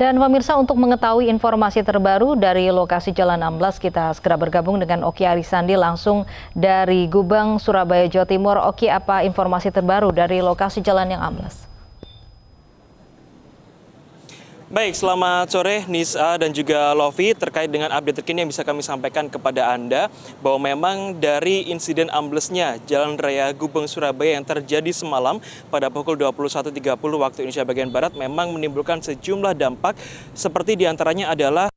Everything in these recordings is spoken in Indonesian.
Dan pemirsa, untuk mengetahui informasi terbaru dari lokasi Jalan Amblas, kita segera bergabung dengan Oki Arisandi langsung dari Gubeng, Surabaya, Jawa Timur. Oki, apa informasi terbaru dari lokasi jalan yang amblas? Baik, selamat sore Nisa dan juga Lofi. Terkait dengan update terkini yang bisa kami sampaikan kepada Anda, bahwa memang dari insiden amblesnya Jalan Raya Gubeng Surabaya yang terjadi semalam pada pukul 21.30 waktu Indonesia bagian Barat memang menimbulkan sejumlah dampak, seperti diantaranya adalah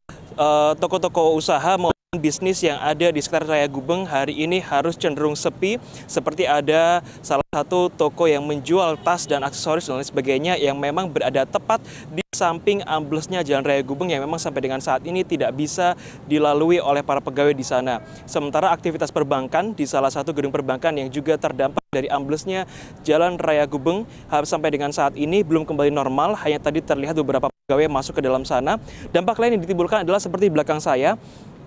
toko-toko usaha maupun bisnis yang ada di sekitar Raya Gubeng hari ini harus cenderung sepi, seperti ada salah satu toko yang menjual tas dan aksesoris dan lain sebagainya yang memang berada tepat di samping amblesnya Jalan Raya Gubeng yang memang sampai dengan saat ini tidak bisa dilalui oleh para pegawai di sana. Sementara aktivitas perbankan di salah satu gedung perbankan yang juga terdampak dari amblesnya Jalan Raya Gubeng sampai dengan saat ini belum kembali normal, hanya tadi terlihat beberapa pegawai masuk ke dalam sana. Dampak lain yang ditimbulkan adalah seperti di belakang saya,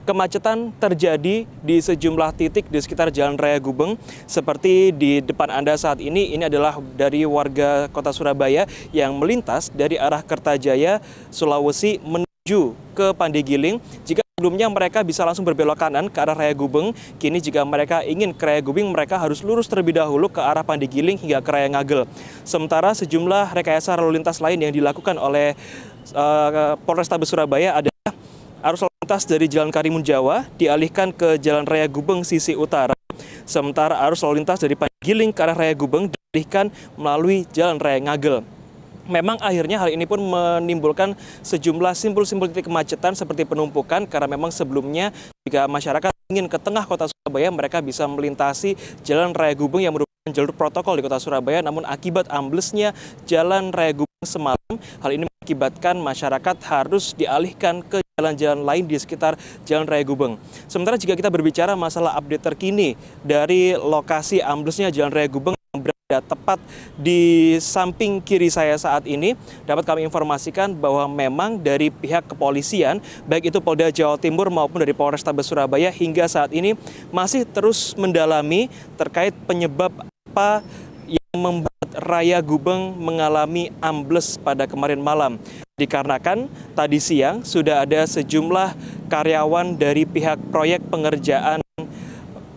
kemacetan terjadi di sejumlah titik di sekitar Jalan Raya Gubeng. Seperti di depan Anda saat ini adalah dari warga kota Surabaya yang melintas dari arah Kertajaya, Sulawesi menuju ke Pandegiling. Jika sebelumnya mereka bisa langsung berbelok kanan ke arah Raya Gubeng, kini jika mereka ingin ke Raya Gubeng, mereka harus lurus terlebih dahulu ke arah Pandegiling hingga ke Raya Ngagel. Sementara sejumlah rekayasa lalu lintas lain yang dilakukan oleh Polrestabes Surabaya adalah arus lalu lintas dari Jalan Karimun Jawa dialihkan ke Jalan Raya Gubeng sisi utara. Sementara arus lalu lintas dari Pandegiling ke arah Raya Gubeng dialihkan melalui Jalan Raya Ngagel. Memang akhirnya hal ini pun menimbulkan sejumlah simpul-simpul titik kemacetan seperti penumpukan, karena memang sebelumnya jika masyarakat ingin ke tengah kota Surabaya, mereka bisa melintasi Jalan Raya Gubeng yang merupakan jalur protokol di kota Surabaya. Namun akibat amblesnya Jalan Raya Gubeng semalam, hal ini mengakibatkan masyarakat harus dialihkan ke jalan-jalan lain di sekitar Jalan Raya Gubeng. Sementara jika kita berbicara masalah update terkini dari lokasi amblesnya Jalan Raya Gubeng, berada tepat di samping kiri saya saat ini, dapat kami informasikan bahwa memang dari pihak kepolisian, baik itu Polda Jawa Timur maupun dari Polrestabes Surabaya, hingga saat ini masih terus mendalami terkait penyebab apa yang membuat Raya Gubeng mengalami ambles pada kemarin malam. Dikarenakan tadi siang sudah ada sejumlah karyawan dari pihak proyek pengerjaan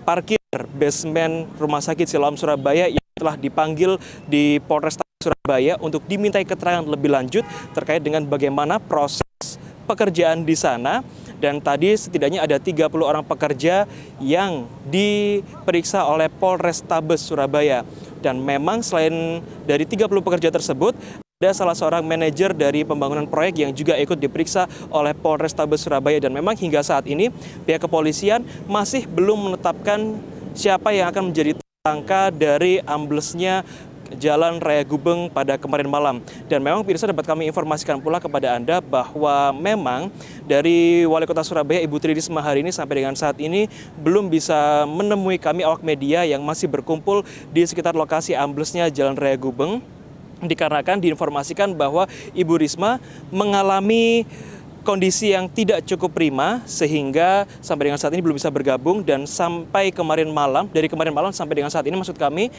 parkir basement Rumah Sakit Siloam Surabaya yang telah dipanggil di Polrestabes Surabaya untuk dimintai keterangan lebih lanjut terkait dengan bagaimana proses pekerjaan di sana. Dan tadi setidaknya ada 30 orang pekerja yang diperiksa oleh Polrestabes Surabaya. Dan memang selain dari 30 pekerja tersebut, ada salah seorang manajer dari pembangunan proyek yang juga ikut diperiksa oleh Polrestabes Surabaya. Dan memang hingga saat ini pihak kepolisian masih belum menetapkan siapa yang akan menjadi tersangka dari amblesnya Jalan Raya Gubeng pada kemarin malam. Dan memang pemirsa, dapat kami informasikan pula kepada Anda bahwa memang dari Wali Kota Surabaya Ibu Tri Risma hari ini sampai dengan saat ini belum bisa menemui kami awak media yang masih berkumpul di sekitar lokasi amblesnya Jalan Raya Gubeng, dikarenakan diinformasikan bahwa Ibu Risma mengalami kondisi yang tidak cukup prima sehingga sampai dengan saat ini belum bisa bergabung. Dan sampai kemarin malam, dari kemarin malam sampai dengan saat ini maksud kami,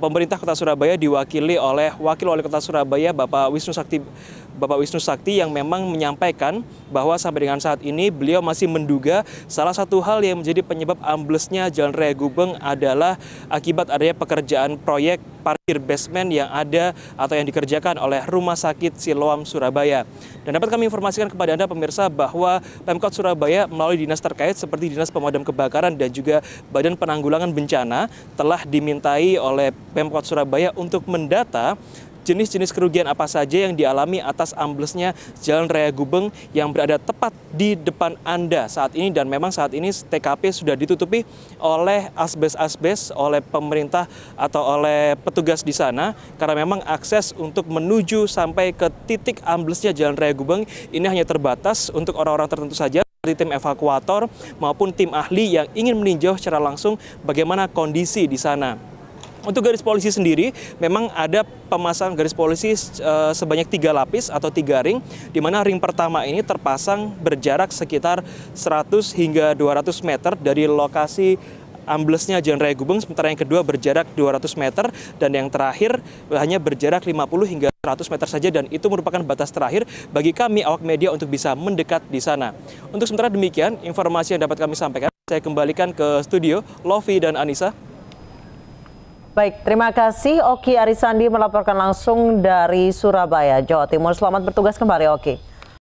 pemerintah Kota Surabaya diwakili oleh Wakil Wali Kota Surabaya Bapak Wisnu Sakti yang memang menyampaikan bahwa sampai dengan saat ini beliau masih menduga salah satu hal yang menjadi penyebab amblesnya Jalan Raya Gubeng adalah akibat adanya pekerjaan proyek parkir basement yang ada atau yang dikerjakan oleh Rumah Sakit Siloam Surabaya. Dan dapat kami informasikan kepada Anda pemirsa bahwa Pemkot Surabaya melalui dinas terkait seperti Dinas Pemadam Kebakaran dan juga Badan Penanggulangan Bencana telah dimintai oleh Pemkot Surabaya untuk mendata jenis-jenis kerugian apa saja yang dialami atas amblesnya Jalan Raya Gubeng yang berada tepat di depan Anda saat ini. Dan memang saat ini TKP sudah ditutupi oleh asbes-asbes oleh pemerintah atau oleh petugas di sana, karena memang akses untuk menuju sampai ke titik amblesnya Jalan Raya Gubeng ini hanya terbatas untuk orang-orang tertentu saja, seperti tim evakuator maupun tim ahli yang ingin meninjau secara langsung bagaimana kondisi di sana. Untuk garis polisi sendiri, memang ada pemasangan garis polisi sebanyak 3 lapis atau 3 ring, di mana ring pertama ini terpasang berjarak sekitar 100 hingga 200 meter dari lokasi amblesnya Jalan Raya Gubeng, sementara yang kedua berjarak 200 meter dan yang terakhir hanya berjarak 50 hingga 100 meter saja, dan itu merupakan batas terakhir bagi kami awak media untuk bisa mendekat di sana. Untuk sementara demikian informasi yang dapat kami sampaikan. Saya kembalikan ke studio, Lofi dan Anissa. Baik, terima kasih Oki Arisandi melaporkan langsung dari Surabaya, Jawa Timur. Selamat bertugas kembali, Oki.